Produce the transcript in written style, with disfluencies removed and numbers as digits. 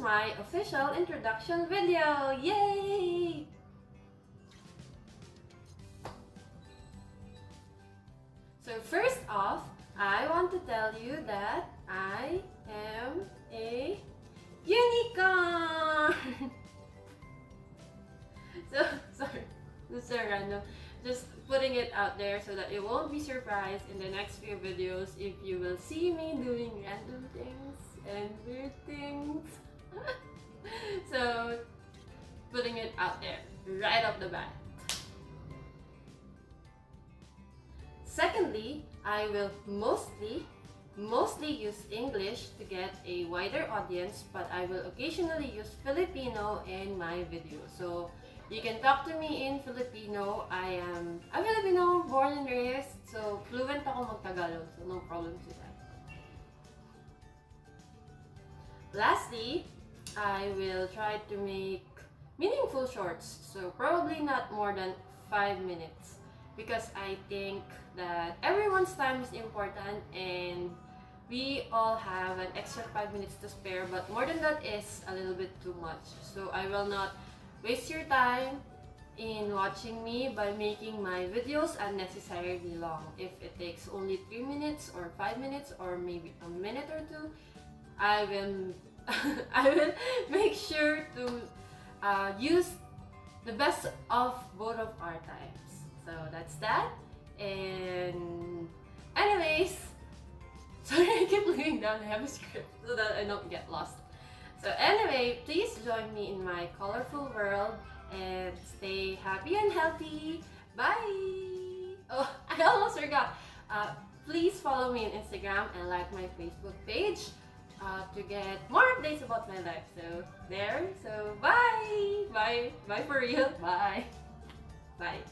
my official introduction video. Yay! So first off, I want to tell you that I am a unicorn. So sorry, this is random. Just putting it out there so that you won't be surprised in the next few videos if you will see me doing random things and weird things. So, putting it out there right off the bat. Secondly, I will mostly use English to get a wider audience, but I will occasionally use Filipino in my video. So, you can talk to me in Filipino. I am a Filipino, born and raised, so fluent ako mag-Tagalog, so no problems with that. Lastly, I will try to make meaningful shorts, so probably not more than 5 minutes because I think that everyone's time is important and we all have an extra 5 minutes to spare, but more than that is a little bit too much. So I will not waste your time in watching me by making my videos unnecessarily long. If it takes only 3 minutes or 5 minutes or maybe a minute or two, I will I will make sure to use the best of both of our times. So that's that. And anyways, sorry I keep looking down, I have a script so that I don't get lost. So anyway, please join me in my colorful world and stay happy and healthy. Bye! Oh, I almost forgot. Please follow me on Instagram and like my Facebook page to get more updates about my life. So there. So bye! Bye! Bye for real. Bye! Bye!